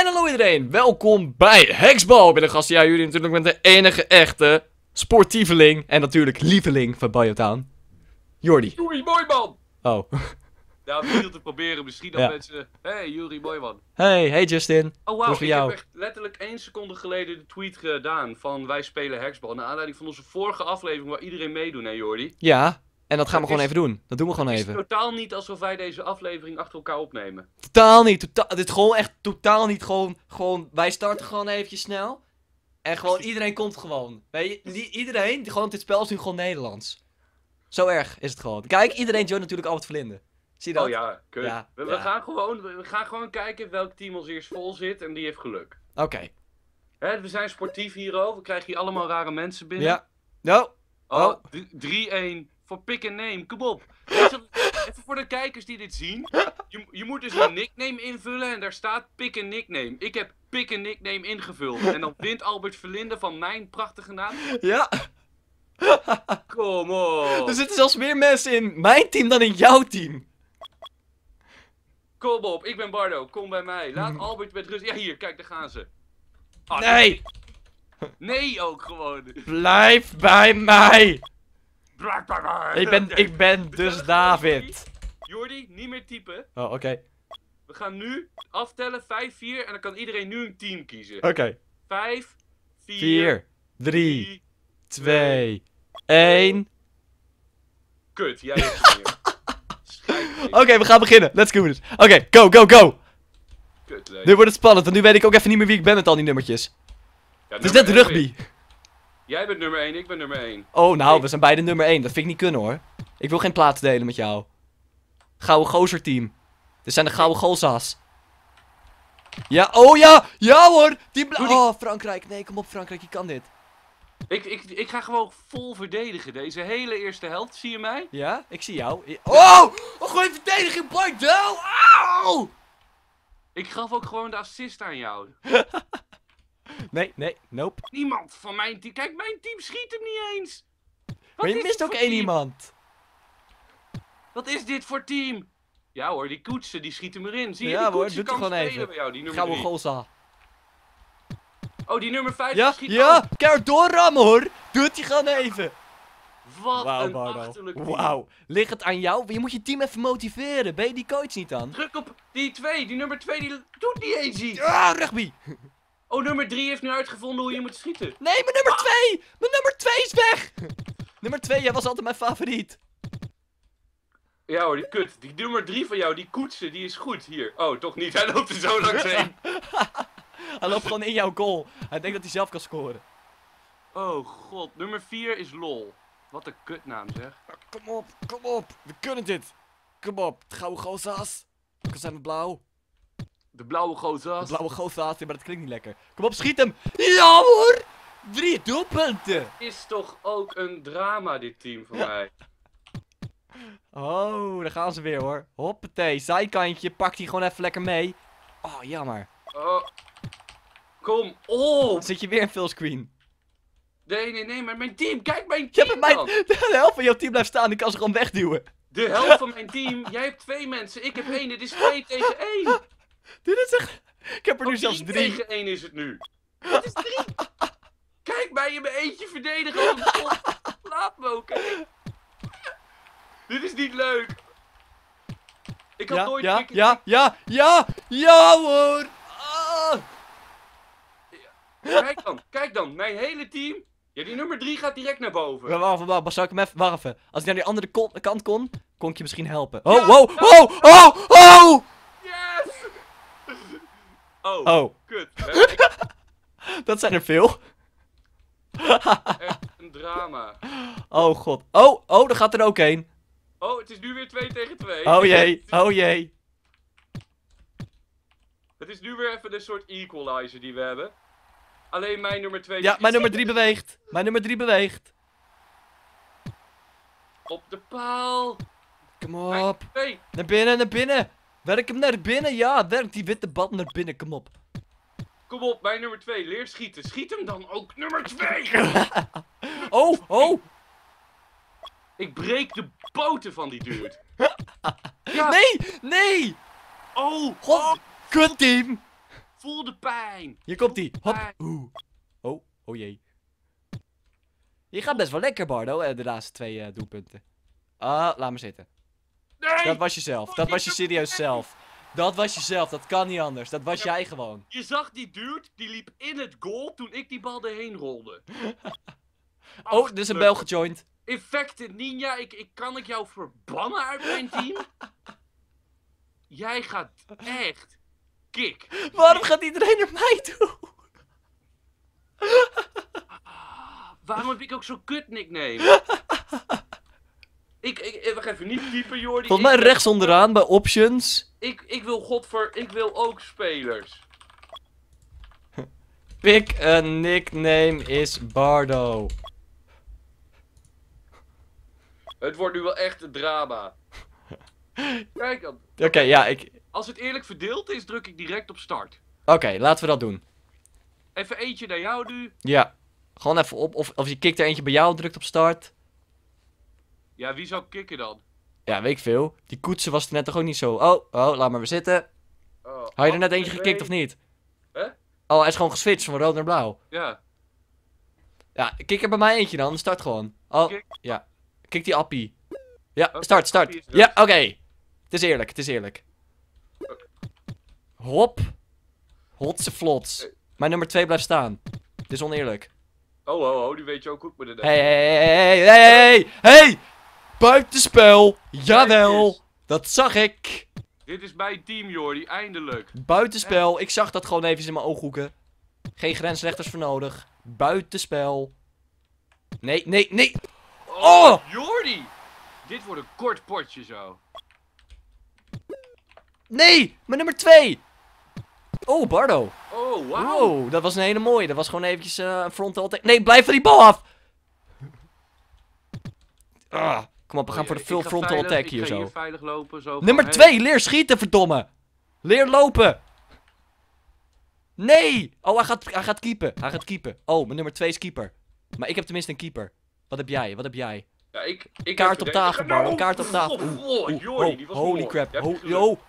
En hallo iedereen, welkom bij Haxball. Ik ben de gast, ja jullie natuurlijk met de enige echte sportieveling en natuurlijk lieveling van Biotown, Jordi. Jordi, mooi man! Oh. Ja, om veel te proberen, misschien dat mensen... Hey Jordi, mooi man. Hey Justin. Oh wauw, ik heb echt letterlijk 1 seconde geleden de tweet gedaan van wij spelen Haxball. Naar aanleiding van onze vorige aflevering waar iedereen meedoet, hè Jordi? Ja. En dat gaan we gewoon even doen. Dat doen we gewoon even. Het is totaal niet alsof wij deze aflevering achter elkaar opnemen. Totaal niet. Dit is gewoon echt totaal niet. Wij starten gewoon eventjes snel. En gewoon iedereen komt gewoon. Weet je, iedereen, gewoon dit spel is nu gewoon Nederlands. Zo erg is het gewoon. Kijk, iedereen joint natuurlijk Albert Verlinde. Zie je dat? Oh ja, kut. Ja, we gaan gewoon kijken welk team ons eerst vol zit en die heeft geluk. Oké. We zijn sportief hier al. We krijgen hier allemaal rare mensen binnen. Ja. No. Oh, 3-1. Voor pick and name, kom op. Even voor de kijkers die dit zien. Je moet dus een nickname invullen en daar staat pick and nickname. Ik heb pick and nickname ingevuld. En dan wint Albert Verlinde van mijn prachtige naam. Ja. Kom op. Er zitten zelfs meer mensen in mijn team dan in jouw team. Kom op, ik ben Bardo. Kom bij mij. Laat Albert met rust. Ja, hier, kijk, daar gaan ze. Ah, nee. Nee ook gewoon. Blijf bij mij. Ik ben dus David. Jordi, niet meer typen. Oh, oké. We gaan nu aftellen, 5, 4, en dan kan iedereen nu een team kiezen. Oké. 5, 4, 3, 2, 1. Kut, jij hebt het weer. Oké, we gaan beginnen. Let's go. Oké, go, go, go. Kut, leuk. Nu wordt het spannend, want nu weet ik ook even niet meer wie ik ben met al die nummertjes. Ja, het is net rugby. Jij bent nummer 1, ik ben nummer 1. Oh, nou, We zijn beide nummer 1. Dat vind ik niet kunnen, hoor. Ik wil geen plaats delen met jou. Gouden gozer team. Dit zijn de gouden goza's. Ja, oh ja! Ja, hoor! Oh, Frankrijk. Nee, kom op, Frankrijk. Je kan dit. Ik ga gewoon vol verdedigen. Deze hele eerste helft. Zie je mij? Ja, ik zie jou. Oh! Gooi verdediging, Bardo! Au! Ik gaf ook gewoon de assist aan jou. Nee, nope. Niemand van mijn team. Kijk, mijn team schiet hem niet eens. Maar je mist ook één iemand. Wat is dit voor team? Ja hoor, die koetsen, die schieten erin. Zie je, die koetsen kan spelen bij jou, die nummer 3. Gaan we Golza. Oh, die nummer 5 schiet ja, keer doorrammen hoor. Doet hij gewoon even. Wat een achterlijk team. Wauw, ligt het aan jou? Je moet je team even motiveren. Ben je die coach niet dan? Druk op die 2, die nummer 2, die doet niet eens iets. Ja, rugby. Oh, nummer 3 heeft nu uitgevonden hoe je moet schieten. Nee, mijn nummer 2! Mijn nummer 2 is weg! Nummer 2, jij was altijd mijn favoriet. Ja hoor, die kut. Die nummer 3 van jou, die koetsen, die is goed. Hier. Oh, toch niet. Hij loopt er zo langs heen. Hij loopt gewoon in jouw goal. Hij denkt dat hij zelf kan scoren. Oh god, nummer 4 is lol. Wat een kutnaam zeg. Kom op, kom op. We kunnen dit. Kom op, gouden goza's. We zijn we blauw. De blauwe goza's. De blauwe goza's, maar dat klinkt niet lekker. Kom op, schiet hem! Ja hoor! 3 doelpunten! Is toch ook een drama dit team van mij. Oh, daar gaan ze weer hoor. Hoppatee, zijkantje, pakt hij gewoon even lekker mee. Oh, jammer. Kom op! Dan zit je weer in fullscreen. Nee, maar mijn team, kijk mijn team dan! De helft van jouw team blijft staan, die kan ze gewoon wegduwen. De helft van mijn team, jij hebt 2 mensen, ik heb 1, dit is 2 tegen 1. Dit is echt... Ik heb er nu zelfs 3. 3 tegen 1 is het nu. Het is 3. Kijk mij in mijn eentje verdedigen. Laat me ook. Dit is niet leuk. Ik had nooit... Ja hoor. Ah. Ja, kijk dan. Mijn hele team. Ja, die nummer 3 gaat direct naar boven. Wacht, zou ik hem even warven? Als hij naar die andere kant kon, kon ik je misschien helpen. Oh, ja, wow, oh! Oh, kut. Dat zijn er veel. Echt een drama. Oh god. Oh, daar gaat er ook heen. Oh, het is nu weer 2 tegen 2. Oh jee, oh jee. Het is nu weer even een soort equalizer die we hebben. Alleen mijn nummer 2... Ja, mijn nummer 3 beweegt. Mijn nummer 3 beweegt. Op de paal. Kom op. Naar binnen, naar binnen. Werk hem naar binnen, ja, werk die witte bal naar binnen, kom op. Kom op, bij nummer 2, leer schieten. Schiet hem dan ook, nummer 2! Oh! Ik breek de poten van die dude. Ja. Nee! Oh! God, kut team! Voel de pijn. Hier komt hij. Hop. Oh, oh jee. Je gaat best wel lekker, Bardo, de laatste twee doelpunten. Ah, laat maar zitten. Nee! Dat was jezelf. Dat was je serieus zelf. Dat was jezelf. Dat kan niet anders. Dat was jij gewoon. Je zag die dude, die liep in het goal toen ik die bal erheen rolde. Oh, er is een bel gejoind. Infected Ninja, kan ik jou verbannen uit mijn team? Jij gaat echt kick. Waarom gaat iedereen naar mij toe? Waarom heb ik ook zo'n kut nickname? Wacht even, niet typen, Jordi. Volgens mij rechts onderaan bij options. Ik wil ook spelers. Pik een nickname is Bardo. Het wordt nu wel echt een drama. Kijk dan. Oké, ja, als het eerlijk verdeeld is, druk ik direct op start. Oké, laten we dat doen. Even eentje naar jou nu. Ja. Gewoon even op, of je kikt er eentje bij jou, drukt op start. Ja, wie zou kicken dan? Ja, weet ik veel. Die koetsen was er net toch ook niet zo. Oh, laat maar weer zitten. Oh, had je er net eentje gekikt of niet? Hè? Oh, hij is gewoon geswitcht van rood naar blauw. Ja. Ja, kik er bij mij eentje dan, start gewoon. Oh, ja. Kik die appie. Ja, start, start. Ja, oké. Het is eerlijk, het is eerlijk. Hop. Hotse flots. Mijn nummer 2 blijft staan. Het is oneerlijk. Oh, die weet je ook goed met de. Hey! Buitenspel! Jawel! Dat zag ik! Dit is mijn team, Jordi, eindelijk. Buitenspel, ik zag dat gewoon even in mijn ooghoeken. Geen grensrechters voor nodig. Buitenspel. Nee, nee, nee! Oh! Jordi! Dit wordt een kort potje zo. Nee! Mijn nummer 2! Oh, Bardo. Oh, wauw. Wow, dat was een hele mooie. Dat was gewoon eventjes een frontal attack. Nee, blijf van die bal af! Ah, kom op, we gaan voor de full frontal attack hier zo. Veilig lopen, zo. Nummer 2, leer schieten, verdomme! Leer lopen! Nee! Oh, hij gaat keepen. Hij gaat keepen. Oh, mijn nummer 2 is keeper. Maar ik heb tenminste een keeper. Wat heb jij? Wat heb jij? Ja, ik kaart op tafel, Bardo. Kaart op tafel. Oh, Jordi, die was holy crap.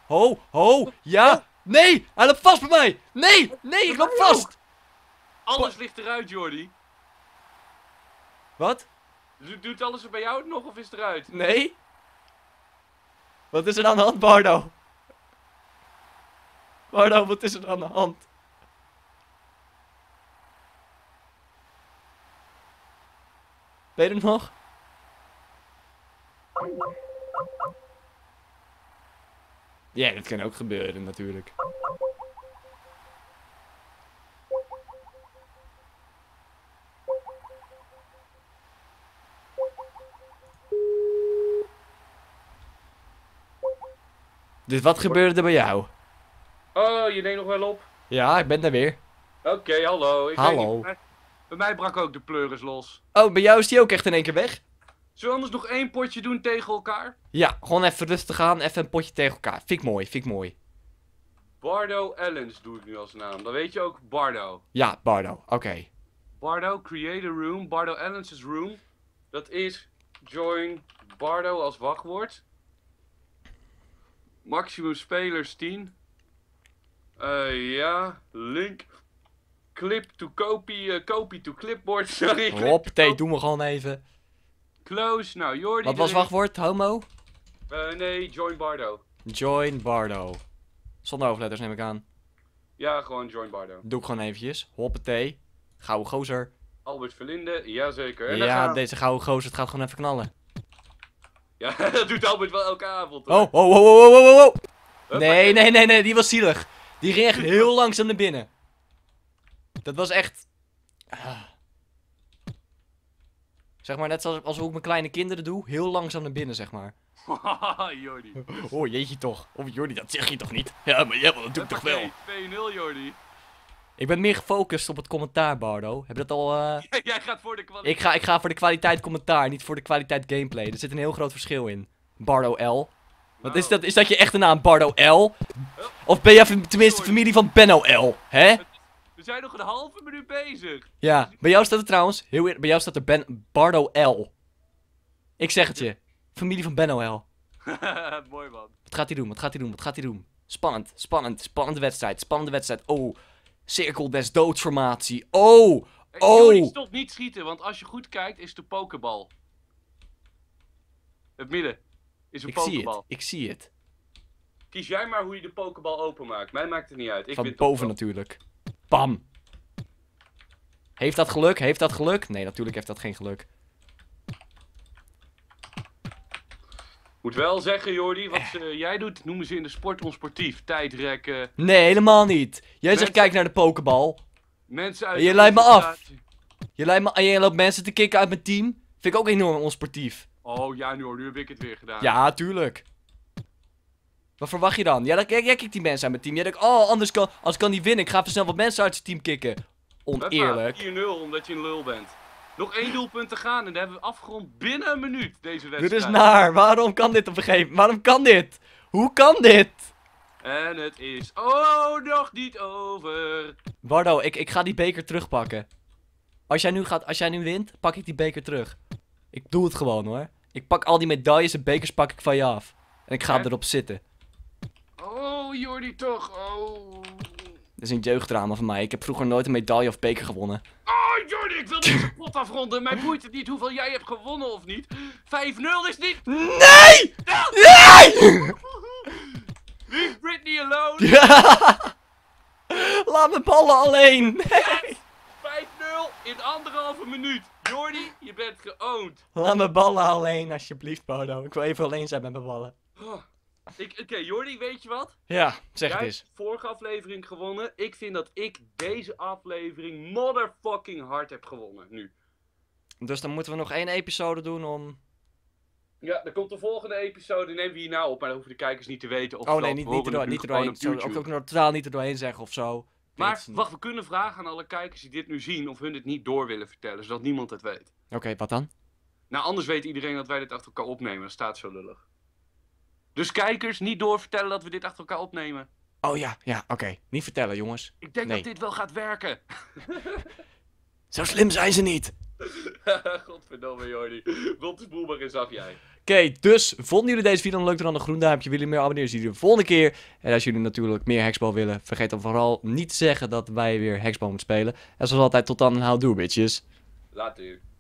Ho. Ja! Nee! Hij loopt vast bij mij! Nee, ik loop vast! Alles ligt eruit, Jordi. Wat? Doet alles er bij jou nog of is het eruit? Nee. Wat is er aan de hand, Bardo? Bardo, wat is er aan de hand? Ben je er nog? Ja, dat kan ook gebeuren natuurlijk. Dus wat gebeurde er bij jou? Oh, je neemt nog wel op. Ja, ik ben daar weer. Oké, hallo. Hallo. Bij mij brak ook de pleuris los. Oh, bij jou is die ook echt in één keer weg? Zullen we anders nog 1 potje doen tegen elkaar? Ja, gewoon even rustig aan, even een potje tegen elkaar. Vind ik mooi, vind ik mooi. Bardo Ellens doe ik nu als naam, dan weet je ook Bardo. Ja, Bardo, oké. Bardo, create a room, Bardo Ellens' room. Dat is join Bardo als wachtwoord. Maximum spelers 10. Ja, link. Clip to copy, copy to clipboard, sorry. Hoppatee, doen we gewoon even. Close, nou Jordi. Wat was wachtwoord? Homo? Nee, join Bardo. Join Bardo. Zonder hoofdletters neem ik aan. Ja, gewoon join Bardo. Doe ik gewoon eventjes. Hoppatee. Gouden gozer. Albert Verlinde, jazeker. En ja, deze gouden gozer, het gaat gewoon even knallen. Ja, dat doet Albert wel elke avond hoor. Oh. Nee, die was zielig. Die ging echt heel langzaam naar binnen. Dat was echt... Zeg maar net zoals ik mijn kleine kinderen doe, heel langzaam naar binnen, zeg maar. Jordi. Oh, jeetje toch. Oh, Jordi, dat zeg je toch niet? Ja, maar ja, dat doe ik toch wel. 2-0, Jordi. Ik ben meer gefocust op het commentaar, Bardo. Heb je dat al... Jij gaat voor de kwaliteit. Ik ga voor de kwaliteit commentaar, niet voor de kwaliteit gameplay. Er zit een heel groot verschil in. Bardo L. Nou. Wat is dat? Is dat je echte naam, Bardo L? Of ben jij tenminste familie van Benno L? Hè? We zijn nog een halve minuut bezig. Ja, bij jou staat er trouwens, bij jou staat er Bardo L. Ik zeg het je, familie van Benno L. Mooi man. Wat gaat hij doen, wat gaat hij doen, wat gaat hij doen? Spannend, spannend, spannende wedstrijd, spannende wedstrijd. Oh, cirkel des doodformatie. Oh, oh. Jordi, stop, niet schieten, want als je goed kijkt is de pokebal. Het midden is een pokebal. Ik zie het. Kies jij maar hoe je de pokebal openmaakt. Mij maakt het niet uit. Ik van boven natuurlijk. Bam. Heeft dat geluk? Heeft dat geluk? Nee, natuurlijk heeft dat geen geluk. Moet wel zeggen, Jordi, wat jij doet noemen ze in de sport onsportief. Tijdrekken. Nee, helemaal niet. Jij zegt kijk naar de pokebal. Mensen uit je leidt me af. Je loopt mensen te kicken uit mijn team. Vind ik ook enorm onsportief. Oh ja, nu heb ik het weer gedaan. Ja, tuurlijk. Wat verwacht je dan? Jij kikt die mensen uit mijn team. Jij denkt, oh, anders kan die winnen. Ik ga even snel wat mensen uit zijn team kicken. Oneerlijk. 4-0 omdat je een lul bent. Nog 1 doelpunt te gaan en dan hebben we afgerond binnen een minuut deze wedstrijd. Dit is naar. Waarom kan dit op een gegeven moment? Waarom kan dit? Hoe kan dit? En het is nog niet over. Bardo, ik ga die beker terugpakken. Als jij nu wint, pak ik die beker terug. Ik doe het gewoon hoor. Ik pak al die medailles en bekers pak ik van je af. En ik ga erop zitten. Oh Jordi toch. Oh. Dat is een jeugddrama van mij. Ik heb vroeger nooit een medaille of beker gewonnen. Oh Jordi, ik wil deze pot afronden. Mij boeit het niet hoeveel jij hebt gewonnen of niet. 5-0 is niet... Nee! Nee! Leave Britney alone. Ja. Laat me ballen alleen. Nee. 5-0 in 1,5 minuut. Jordi, je bent geowned. Laat me ballen alleen alsjeblieft, Bardo. Ik wil even alleen zijn met mijn ballen. Oh. Oké, Jordi, weet je wat? Ja, zeg het eens. Jij hebt vorige aflevering gewonnen. Ik vind dat ik deze aflevering motherfucking hard heb gewonnen, nu. Dus dan moeten we nog 1 episode doen om... Ja, dan komt de volgende episode, nemen we hier nou op. Maar dan hoeven de kijkers niet te weten of... Oh nee, niet erdoorheen. Ook totaal niet erdoorheen zeggen of zo. Maar wacht, we kunnen vragen aan alle kijkers die dit nu zien of hun dit niet door willen vertellen, zodat niemand het weet. Oké, wat dan? Nou, anders weet iedereen dat wij dit achter elkaar opnemen. Dat staat zo lullig. Dus kijkers, niet doorvertellen dat we dit achter elkaar opnemen. Oh ja, oké. Niet vertellen, jongens. Ik denk dat dit wel gaat werken. Zo slim zijn ze niet. Godverdomme, Jordi. Rotte boelberg is af, jij. Oké, dus vonden jullie deze video leuk? Dan een groen duimpje. Willen jullie meer abonneren? Zie jullie de volgende keer. En als jullie natuurlijk meer Haxball willen, vergeet dan vooral niet te zeggen dat wij weer Haxball moeten spelen. En zoals altijd, tot dan en houdoe, bitches. Later.